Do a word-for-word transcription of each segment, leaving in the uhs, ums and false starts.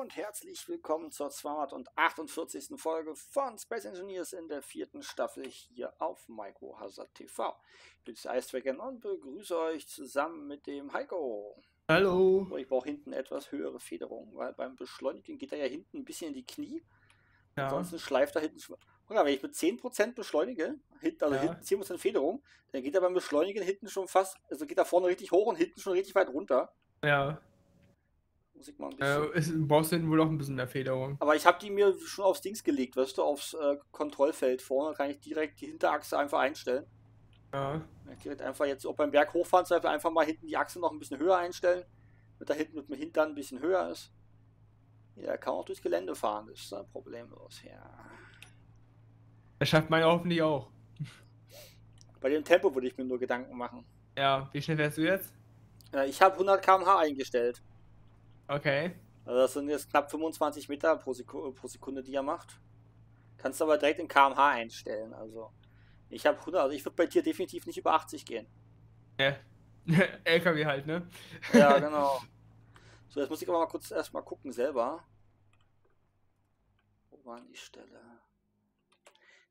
Hallo und herzlich willkommen zur zweihundertachtundvierzigsten Folge von Space Engineers in der vierten Staffel hier auf Micro Hazard T V. Ich bin der Eiswecken und begrüße euch zusammen mit dem Heiko. Hallo. Ich brauche hinten etwas höhere Federung, weil beim Beschleunigen geht er ja hinten ein bisschen in die Knie. Ja. Ansonsten schleift er hinten. Oder wenn ich mit zehn Prozent beschleunige, hinten, also ja. hinten zehn Prozent Federung, dann geht er beim Beschleunigen hinten schon fast, also geht er vorne richtig hoch und hinten schon richtig weit runter. Ja. Äh, ist, brauchst du hinten wohl auch ein bisschen mehr Federung. Aber ich habe die mir schon aufs Dings gelegt, weißt du, aufs äh, Kontrollfeld vorne, kann ich direkt die Hinterachse einfach einstellen. Ja. Ich direkt einfach jetzt, ob beim Berg hochfahren, zum Beispiel einfach mal hinten die Achse noch ein bisschen höher einstellen, damit da hinten mit dem Hintern ein bisschen höher ist. Ja, kann auch durchs Gelände fahren, das ist dann problemlos, ja. Das schafft man hoffentlich auch. Bei dem Tempo würde ich mir nur Gedanken machen. Ja, wie schnell wärst du jetzt? Ja, ich habe hundert Kilometer pro Stunde eingestellt. Okay. Also das sind jetzt knapp fünfundzwanzig Meter pro Sekunde, pro Sekunde, die er macht. Kannst du aber direkt in Kilometer pro Stunde einstellen. Also ich habe hundert, also ich würde bei dir definitiv nicht über achtzig gehen. Ja. L K W halt, ne? Ja, genau. So, jetzt muss ich aber mal kurz erstmal gucken selber. Wo war die Stelle?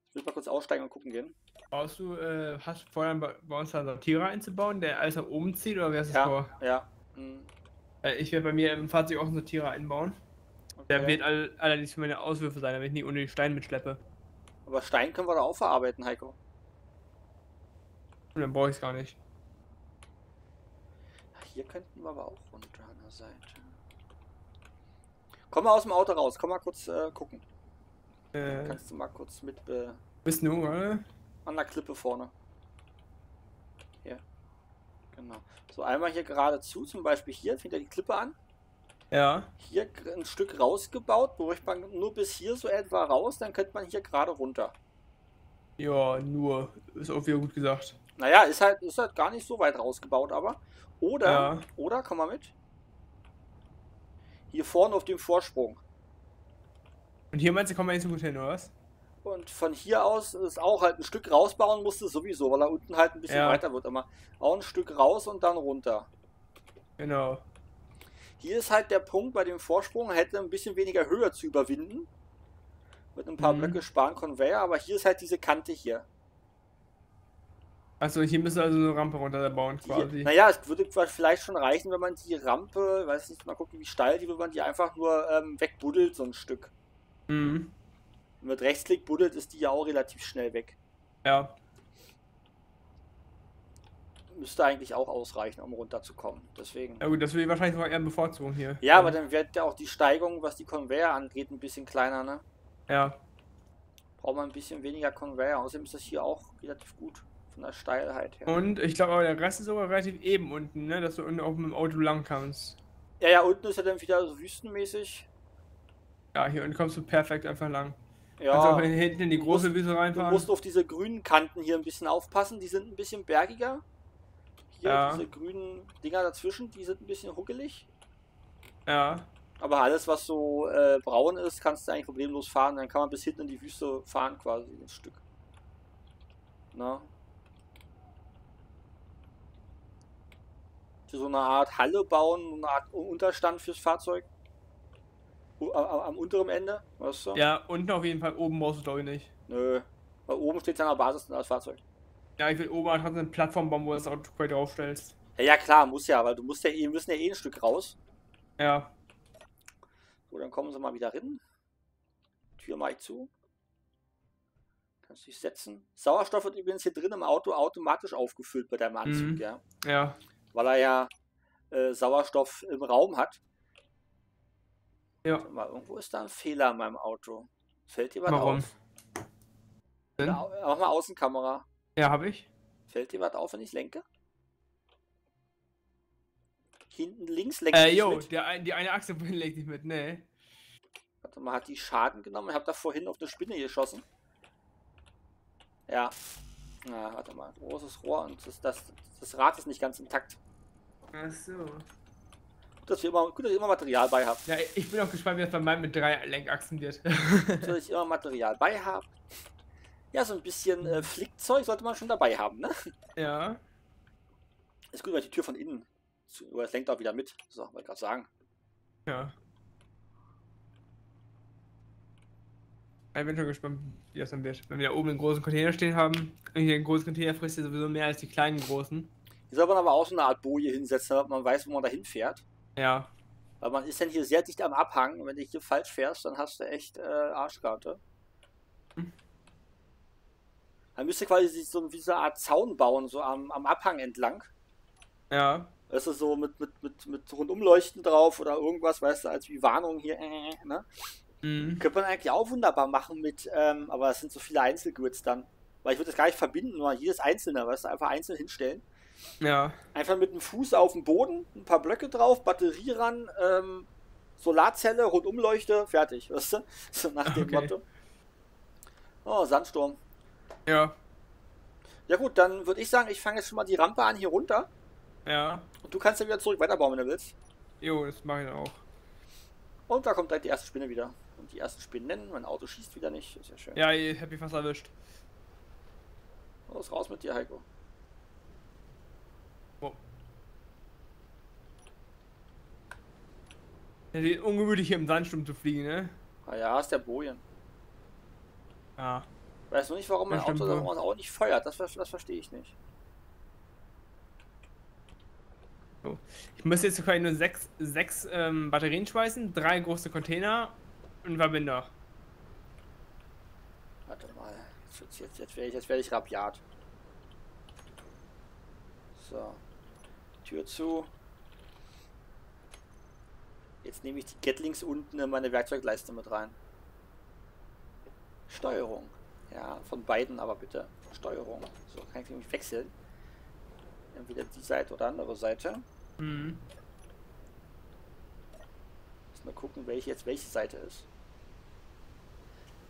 Ich will mal kurz aussteigen und gucken gehen. Brauchst du, äh, hast du vorher bei uns da einen Sortierer einzubauen, der alles nach oben zieht, oder wärst du vor? Ja, ja. Hm. Ich werde bei mir im Fahrzeug auch einen Sortierer einbauen. Okay. Der wird all, allerdings für meine Auswürfe sein, damit ich nicht ohne den Stein mitschleppe. Aber Stein können wir da auch verarbeiten, Heiko. Und dann brauche ich es gar nicht. Hier könnten wir aber auch runter an der Seite. Komm mal aus dem Auto raus, komm mal kurz äh, gucken. Äh, kannst du mal kurz mit... Äh, bist du, oder? An der Klippe vorne. Hier. Genau. So, einmal hier geradezu, zum Beispiel hier, fängt ja die Klippe an. Ja. Hier ein Stück rausgebaut, beruhigt man nur bis hier so etwa raus, dann könnte man hier gerade runter. Ja, nur. Ist auch wieder gut gesagt. Naja, ist halt, ist halt gar nicht so weit rausgebaut, aber. Oder, ja. oder, komm mal mit. Hier vorne auf dem Vorsprung. Und hier meinst du, kommen wir nicht so gut hin, oder was? Und von hier aus ist auch halt ein Stück rausbauen musste sowieso, weil er unten halt ein bisschen ja. weiter wird, aber auch ein Stück raus und dann runter. Genau. Hier ist halt der Punkt bei dem Vorsprung, hätte ein bisschen weniger Höhe zu überwinden. Mit ein paar mhm. Blöcke sparen Conveyor, aber hier ist halt diese Kante hier. Achso, hier müssen wir also eine Rampe runterbauen quasi. Naja, es würde vielleicht schon reichen, wenn man die Rampe, weiß nicht, mal gucken wie steil die, wenn man die einfach nur ähm, wegbuddelt so ein Stück. Mhm. Und mit Rechtsklick buddelt ist die ja auch relativ schnell weg. Ja. Müsste eigentlich auch ausreichen, um runterzukommen. Deswegen. Ja gut, das würde ich wahrscheinlich sogar eher bevorzugen hier. Ja, aber dann wird ja auch die Steigung, was die Conveyor angeht, ein bisschen kleiner, ne? Ja. Braucht man ein bisschen weniger Conveyor. Außerdem ist das hier auch relativ gut von der Steilheit her. Und ich glaube aber der Rest ist sogar relativ eben unten, ne? Dass du unten auch mit dem Auto lang kannst. Ja, ja, unten ist ja dann wieder so wüstenmäßig. Ja, hier unten kommst du perfekt einfach lang. Ja, also auch hinten in die große Wiese reinfahren. Du musst auf diese grünen Kanten hier ein bisschen aufpassen, die sind ein bisschen bergiger. Hier ja. diese grünen Dinger dazwischen, die sind ein bisschen ruckelig. Ja. Aber alles, was so äh, braun ist, kannst du eigentlich problemlos fahren. Dann kann man bis hinten in die Wüste fahren, quasi ein Stück. Na? So eine Art Halle bauen, eine Art Unterstand fürs Fahrzeug. Am, am unteren Ende, weißt du? Ja, unten auf jeden Fall, oben brauchst du glaube ich nicht. Nö, weil oben steht es an der Basis als Fahrzeug. Ja, ich will oben an eine Plattform bauen, wo du das Auto quasi draufstellst. Ja, ja klar, muss ja, weil du musst ja eh, müssen ja eh ein Stück raus. Ja. So, dann kommen sie mal wieder rein. Tür mal ich zu. Kannst dich setzen. Sauerstoff wird übrigens hier drin im Auto automatisch aufgefüllt bei deinem Anzug, mhm. ja. Ja. Weil er ja äh, Sauerstoff im Raum hat. Ja. Mal, irgendwo ist da ein Fehler in meinem Auto. Fällt dir was Warum? auf? Warum? Mach mal Außenkamera. Ja, habe ich. Fällt dir was auf, wenn ich lenke? Hinten links lenkt äh, nicht yo, mit. Der, die eine Achse lenkt nicht mit, ne. Warte mal, hat die Schaden genommen? Ich habe da vorhin auf eine Spinne geschossen. Ja. Na, warte mal. Großes Rohr und das, das, das Rad ist nicht ganz intakt. Ach so. Dass wir immer, gut, dass ich immer Material bei habe. Ja, ich bin auch gespannt, wie das bei meinem mit drei Lenkachsen wird. So, dass ich immer Material bei habe. Ja, so ein bisschen äh, Flickzeug sollte man schon dabei haben, ne? Ja. Ist gut, weil die Tür von innen. Das lenkt auch wieder mit. So, wollte ich gerade sagen. Ja. Ich bin schon gespannt, wie das dann wird. Wenn wir da oben einen großen Container stehen haben, und hier einen großen Container frisst ja sowieso mehr als die kleinen großen. Hier soll man aber auch so eine Art Boje hinsetzen, damit man weiß, wo man da hinfährt. Ja. Weil man ist dann hier sehr dicht am Abhang. Wenn du hier falsch fährst, dann hast du echt äh, Arschkarte. Hm. Dann müsste quasi so wie so eine Art Zaun bauen, so am, am Abhang entlang. Ja. Das ist so mit, mit, mit, mit Rundumleuchten drauf oder irgendwas, weißt du, als wie Warnung hier, äh, ne? Mhm. Könnte man eigentlich auch wunderbar machen mit, ähm, aber es sind so viele Einzelgrids dann. Weil ich würde das gar nicht verbinden, nur jedes einzelne, weißt du, einfach einzeln hinstellen. Ja. Einfach mit dem Fuß auf dem Boden, ein paar Blöcke drauf, Batterie ran, ähm, Solarzelle, Rundumleuchte, fertig, weißt du? So nach dem okay. Motto. Oh, Sandsturm. Ja. Ja gut, dann würde ich sagen, ich fange jetzt schon mal die Rampe an hier runter. Ja. Und du kannst ja wieder zurück weiterbauen, wenn du willst. Jo, das mache ich auch. Und da kommt gleich die erste Spinne wieder. Und die ersten Spinnen, mein Auto schießt wieder nicht, ist ja schön. Ja, ich hab mich fast erwischt. Los, raus mit dir, Heiko. Wow. Ja, die ungewöhnlich hier im Sandsturm zu fliegen, ne? Ah ja, ist der Bojen. Ja. Weißt du nicht, warum mein Auto das auch nicht feuert? Das, das verstehe ich nicht. So. Ich müsste jetzt quasi nur sechs, sechs ähm, Batterien schmeißen, drei große Container und einen Verbinder. Warte mal, jetzt, jetzt, jetzt werde ich, jetzt werde ich rabiat. So, Tür zu. Jetzt nehme ich die Gatlings unten in meine Werkzeugleiste mit rein. Steuerung. Ja, von beiden aber bitte. Steuerung. So, kann ich nämlich wechseln. Entweder die Seite oder andere Seite. Mhm. Muss mal gucken, welche jetzt welche Seite ist.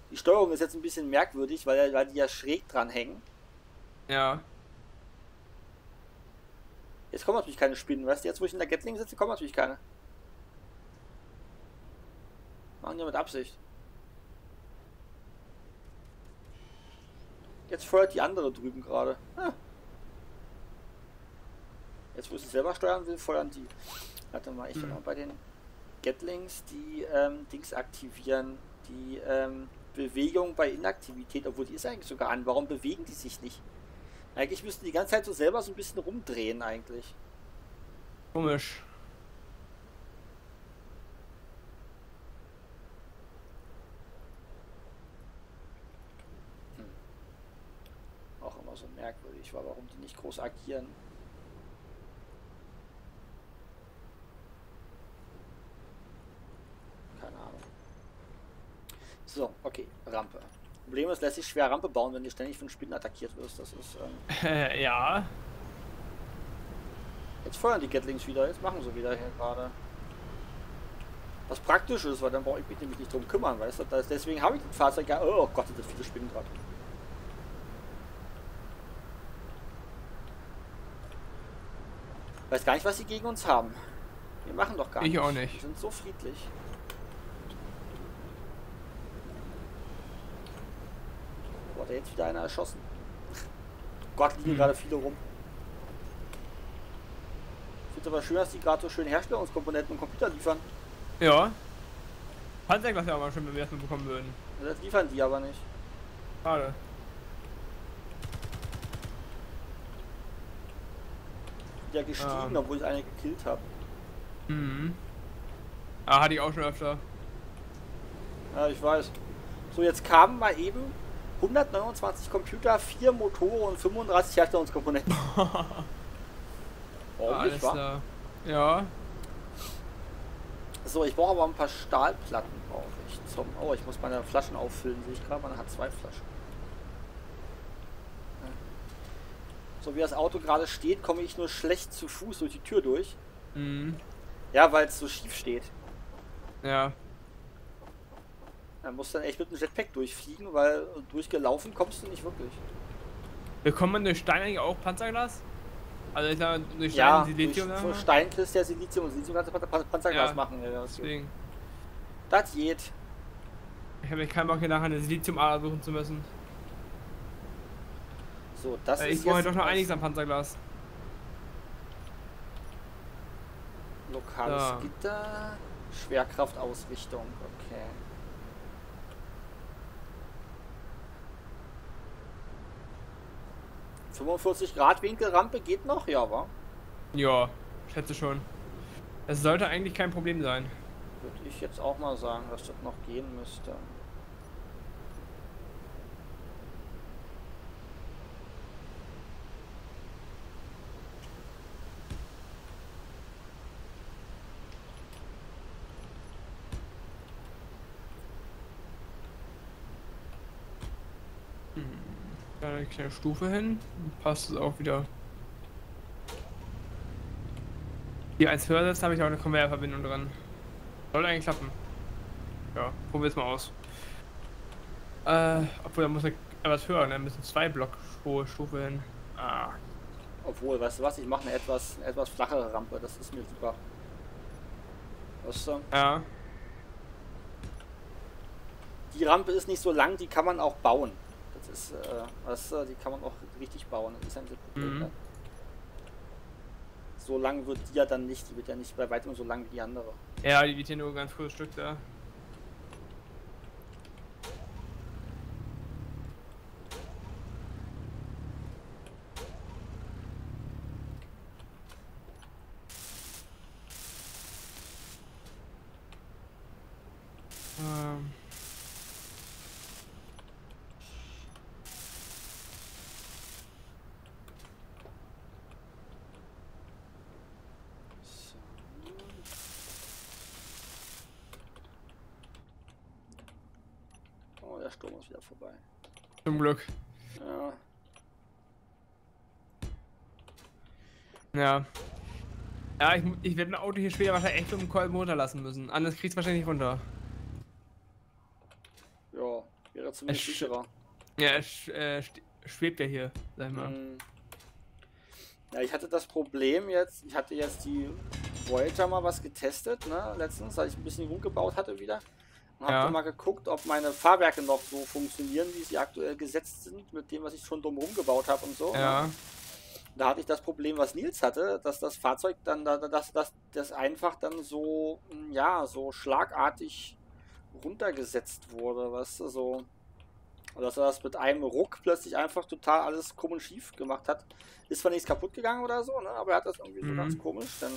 Die Steuerung ist jetzt ein bisschen merkwürdig, weil, weil die ja schräg dran hängen. Ja. Jetzt kommen natürlich keine Spinnen, weißt du? Jetzt, wo ich in der Gatling sitze, kommen natürlich keine. Machen wir mit Absicht. Jetzt feuert die andere drüben gerade. Ah. Jetzt, wo ich sie selber steuern will, feuern die. Warte mal, ich will hm. mal bei den Gatlings die ähm, Dings aktivieren. Die ähm, Bewegung bei Inaktivität, obwohl die ist eigentlich sogar an. Warum bewegen die sich nicht? Eigentlich müssten die ganze Zeit so selber so ein bisschen rumdrehen eigentlich. Komisch. Hm. Auch immer so merkwürdig war, warum die nicht groß agieren. So, okay, Rampe. Problem ist, lässt sich schwer Rampe bauen, wenn du ständig von Spinnen attackiert wirst. Das ist, ähm... Äh, ja. Jetzt feuern die Gatlings wieder, jetzt machen sie wieder hier gerade. Was praktisch ist, weil dann brauche ich mich nämlich nicht drum kümmern, weißt du? Das, deswegen habe ich das Fahrzeug ja... Oh Gott, das sind viele Spinnen gerade. Weiß gar nicht, was sie gegen uns haben. Wir machen doch gar nichts. Ich auch nicht. Wir sind so friedlich. Da jetzt wieder einer erschossen. Gott, liegen hm. gerade viele rum. Ich finde es aber schön, dass die gerade so schön Herstellungskomponenten und Computer liefern. Ja. Panzerglas wäre aber schön, wenn wir das bekommen würden. Das liefern die aber nicht. Schade. Ja, gestiegen, ähm. obwohl ich eine gekillt habe. Mhm. Ah, hatte ich auch schon öfter. Ja, ich weiß. So, jetzt kamen mal eben hundertneunundzwanzig Computer, vier Motoren und fünfunddreißig Herstellungskomponenten. Oh, alles klar. Ja. So, ich brauche aber ein paar Stahlplatten. Brauche ich zum. Oh, ich muss meine Flaschen auffüllen. Sehe ich gerade, man hat zwei Flaschen. So wie das Auto gerade steht, komme ich nur schlecht zu Fuß durch die Tür durch. Mhm. Ja, weil es so schief steht. Ja. Man muss dann echt mit dem Jetpack durchfliegen, weil durchgelaufen kommst du nicht wirklich. Bekommt man durch Stein eigentlich auch Panzerglas? Also ich glaube, durch Stein ja, und Silizium. Durch, durch Stein kriegst du ja Silizium und Silizium kannst du Panzerglas ja, machen. Ja, das, das geht. Ich habe keinen Bock hier nachher eine Siliziumader suchen zu müssen. So, das äh, ist. Ich brauche doch noch einiges an Panzerglas. Lokales ja. Gitter, Schwerkraftausrichtung, okay. fünfundvierzig Grad Winkelrampe geht noch, ja, wa? Ja, schätze schon. Es sollte eigentlich kein Problem sein. Würde ich jetzt auch mal sagen, dass das noch gehen müsste. Da eine kleine Stufe hin, passt es auch wieder. Hier als Hörsitz habe ich auch eine Konveyorverbindung dran. Soll eigentlich klappen. Ja, probier es mal aus. Äh, obwohl da muss ich etwas höher, ne? Müssen zwei Block hohe Stufe hin. Ah. Obwohl, weißt du was, ich mache eine etwas, eine etwas flachere Rampe, das ist mir super. Weißt du? Ja. Die Rampe ist nicht so lang, die kann man auch bauen. Das ist, äh, weißt du, die kann man auch richtig bauen, das ist ein Problem. Mhm. Ne? So lang wird die ja dann nicht, die wird ja nicht bei weitem so lang wie die andere. Ja, die wird hier nur ein ganz cooles Stück da. Ähm. Der Sturm ist wieder vorbei. Zum Glück. Ja. Ja. Ja, ich, ich werde mein Auto hier später wahrscheinlich echt um den Kolben runterlassen müssen. Anders kriegst du wahrscheinlich nicht runter. Ja, wäre zumindest sicherer. Ja, es äh, schwebt ja hier, sag ich mal. Hm. Ja, ich hatte das Problem jetzt, ich hatte jetzt die Voyager mal was getestet, ne, letztens, als ich ein bisschen rumgebaut hatte wieder. Und ja. Hab mal geguckt, ob meine Fahrwerke noch so funktionieren, wie sie aktuell gesetzt sind, mit dem, was ich schon drumherum gebaut habe und so. Ja. Da hatte ich das Problem, was Nils hatte, dass das Fahrzeug dann, dass das, das einfach dann so, ja, so schlagartig runtergesetzt wurde, weißt du, so. Dass er das mit einem Ruck plötzlich einfach total alles komisch schief gemacht hat. Ist zwar nichts kaputt gegangen oder so, ne? Aber er hat das irgendwie mhm. so ganz komisch, dann...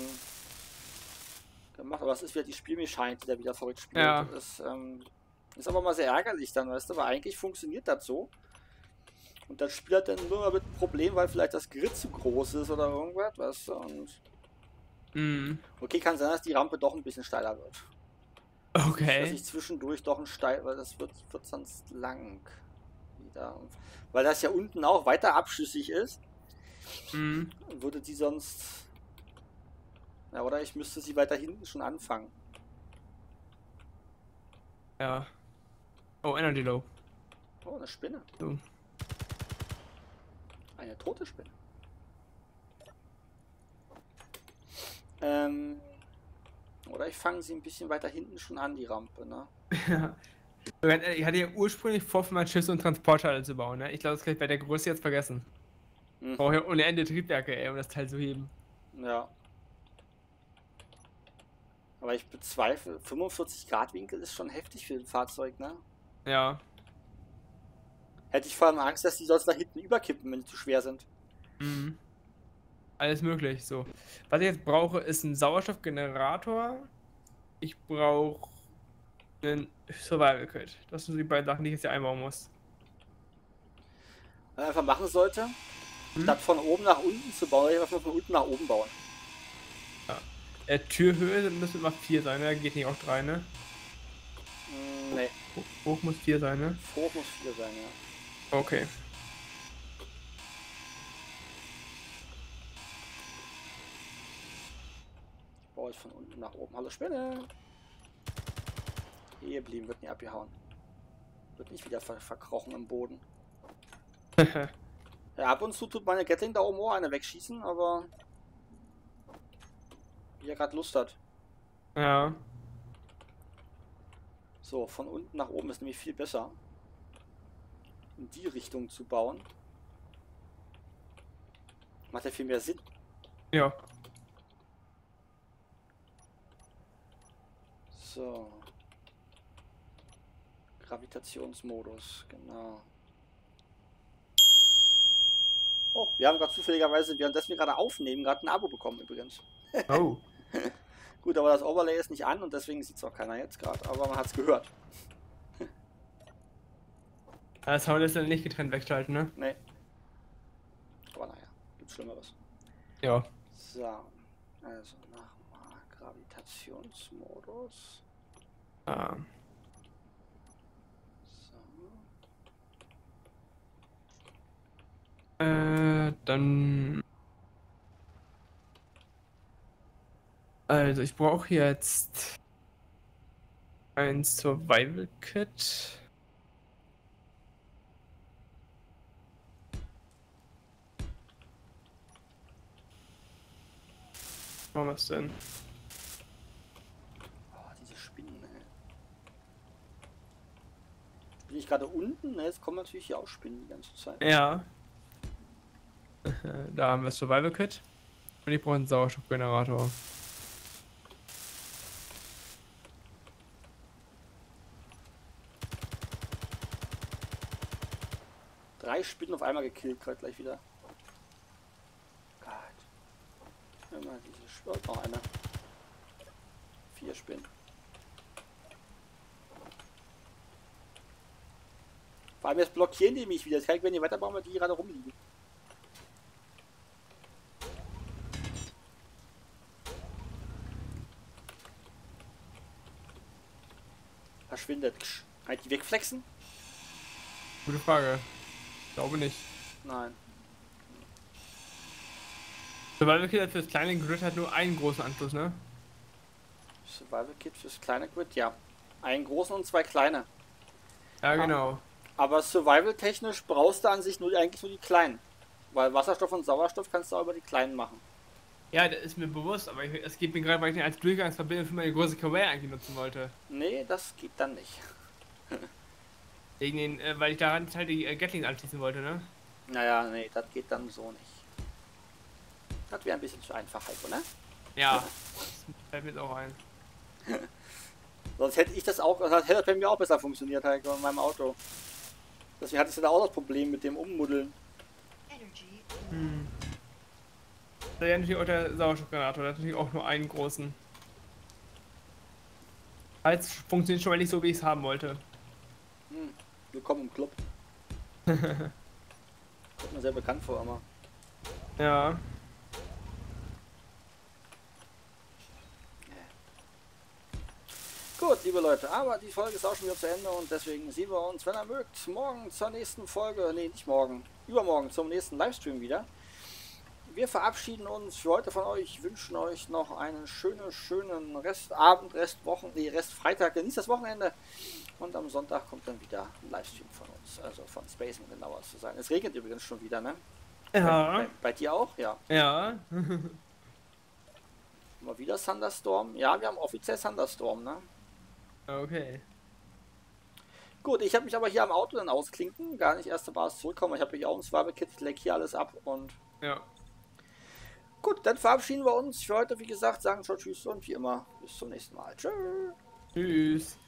gemacht, aber es ist wieder die Spielmechanik, die da wieder verrückt spielt. Ja. Das, ähm, ist aber mal sehr ärgerlich dann, weißt du, weil eigentlich funktioniert das so. Und das Spiel hat dann nur mal mit einem Problem, weil vielleicht das Grid zu groß ist oder irgendwas, weißt du, und... Mm. Okay, kann sein, dass die Rampe doch ein bisschen steiler wird. Okay. Dass ich zwischendurch doch ein steil, weil das wird, wird sonst lang. Wieder. Weil das ja unten auch weiter abschüssig ist, mm. würde die sonst... Ja, oder ich müsste sie weiter hinten schon anfangen. Ja. Oh, Energy Low. Oh, eine Spinne. So. Eine tote Spinne. Ähm. Oder ich fange sie ein bisschen weiter hinten schon an, die Rampe, ne? Ja. Ich hatte ja ursprünglich vor, für mein Schiff und Transportschalter zu bauen, ne? Ich glaube, das kann ich bei der Größe jetzt vergessen. Mhm. Ich brauche ja ohne Ende Triebwerke, ey, um das Teil zu heben. Ja. Aber ich bezweifle, fünfundvierzig Grad Winkel ist schon heftig für ein Fahrzeug, ne? Ja. Hätte ich vor allem Angst, dass die sonst nach hinten überkippen, wenn die zu schwer sind. Mhm. Alles möglich, so. Was ich jetzt brauche, ist ein Sauerstoffgenerator. Ich brauche einen Survival Kit. Das sind die beiden Sachen, die ich jetzt hier einbauen muss. Was man einfach machen sollte, mhm. statt von oben nach unten zu bauen, einfach von unten nach oben bauen. Ja. Türhöhe müssen immer vier sein, ne? Geht nicht auch drei, ne? Nee. Hoch, hoch muss vier sein, ne? Hoch muss vier sein, ja. Okay. Ich baue jetzt von unten nach oben. Hallo Spinne! Hier blieben, wird nicht abgehauen. Wird nicht wieder ver verkrochen im Boden. Ja, ab und zu tut meine Gatling da oben auch eine wegschießen, aber... wie er gerade Lust hat. Ja. So, von unten nach oben ist nämlich viel besser, in die Richtung zu bauen. Macht ja viel mehr Sinn. Ja. So. Gravitationsmodus, genau. Oh, wir haben gerade zufälligerweise, während wir gerade aufnehmen, gerade ein Abo bekommen übrigens. Oh. Gut, aber das Overlay ist nicht an und deswegen sieht es auch keiner jetzt gerade, aber man hat es gehört. Das Sound ist ja nicht getrennt wegzuhalten, ne? Nee. Aber naja, gibt's Schlimmeres. Ja. So, also nochmal Gravitationsmodus. Ah. So. Äh, dann... Also ich brauche jetzt ein Survival Kit. Machen wir es denn? Oh, diese Spinnen, ey. Jetzt bin ich gerade unten, ne? Jetzt kommen natürlich hier auch Spinnen die ganze Zeit. Ja. Da haben wir das Survival Kit. Und ich brauche einen Sauerstoffgenerator. Drei Spinnen auf einmal gekillt, gerade gleich wieder. Gott. Immer diese Spinnen. Noch einer. Vier Spinnen. Vor allem jetzt blockieren die mich wieder. Das kann ich, wenn die weiterbauen, weil die gerade rumliegen. Verschwindet. Kann ich die wegflexen? Gute Frage. Ich glaube nicht. Nein. Survival Kit fürs kleine Grid hat nur einen großen Anschluss, ne? Survival Kit fürs kleine Grid, ja. Einen großen und zwei kleine. Ja, genau. Aber survival-technisch brauchst du an sich nur, eigentlich nur die kleinen. Weil Wasserstoff und Sauerstoff kannst du auch über die kleinen machen. Ja, das ist mir bewusst, aber es geht mir gerade, weil ich den als Durchgangsverbindung für meine große Karriere eigentlich nutzen wollte. Nee, das geht dann nicht. Wegen den, äh, weil ich daran halt die äh, Gatling anschließen wollte, ne? Naja, nee, das geht dann so nicht. Das wäre ein bisschen zu einfach, halt, oder? Ja, das fällt mir jetzt auch ein. Sonst hätte ich das auch, das hätte bei mir auch besser funktioniert, halt, in meinem Auto. Deswegen hattest du da auch das Problem mit dem Ummuddeln. Hm. Da wäre natürlich auch der Sauerstoffgenerator, der hat natürlich auch nur einen großen. Als funktioniert schon mal nicht so, wie ich es haben wollte. Hm. Willkommen im Club. Kommt mir sehr bekannt vor, aber. Ja. Gut, liebe Leute, aber die Folge ist auch schon wieder zu Ende und deswegen sehen wir uns, wenn ihr mögt, morgen zur nächsten Folge. Ne, nicht morgen. Übermorgen zum nächsten Livestream wieder. Wir verabschieden uns für heute von euch, wünschen euch noch einen schönen, schönen Restabend, Restwochen, nee, Restfreitag, genießt das Wochenende und am Sonntag kommt dann wieder ein Livestream von uns, also von Space, um genauer zu sein. Es regnet übrigens schon wieder, ne? Ja. Bei, bei, bei dir auch? Ja. Ja. Mal wieder Thunderstorm? Ja, wir haben offiziell Thunderstorm, ne? Okay. Gut, ich habe mich aber hier am Auto dann ausklinken, gar nicht erst zur Basis zurückkommen, ich habe hier auch ein Survival-Kit, ich lege hier alles ab und... Ja. Gut, dann verabschieden wir uns für heute, wie gesagt, sagen schon Tschüss und wie immer bis zum nächsten Mal. Tschö. Tschüss.